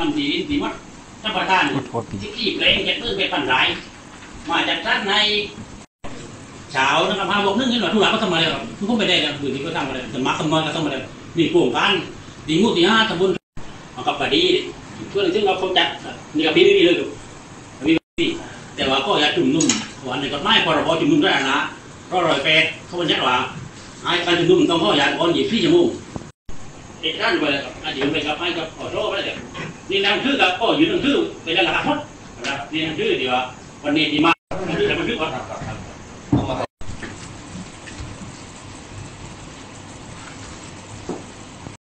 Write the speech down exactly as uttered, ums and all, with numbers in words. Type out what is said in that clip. ทำสีสีมัดท่านประธานที่ขีบแรงจะเพิ่มไปปั่นร้ายมาจากท่านในเช้านะครับพาบอกนึกนิดหน่อยทุกหลังก็ทำมาเลยครับทุกคนไปได้ครับอยู่ที่ก็ทำมาเลยแต่มาคำนวณก็ทำมาเลยมีโครงการดีงุ่นดีห้าตำบลเอากลับไปดีช่วยหนึ่งซึ่งเราเขาจัดนี่กับพี่นี่เลยดูพี่พี่แต่ว่าก็อย่าจุ่มนุ่มวันนี้ก็ไม่พอเราพอจุ่มนุ่มได้นะเราลอยแปดเขาเป็นยักษ์หว่าไอ้การจุ่มนุ่มต้องข้อยาอ่อนหยิบพี่จมูกเอกด้านไปเลยครับอาจจะไปกับไอ้กับขอโทษไปเลยนี่นั่งชื่อกับก็อยู่นั่งชื่อเป็นราคาทดนี่นั่งชื่อดีว่าวันนี้ดีมากนี่จะมาชื่อว่า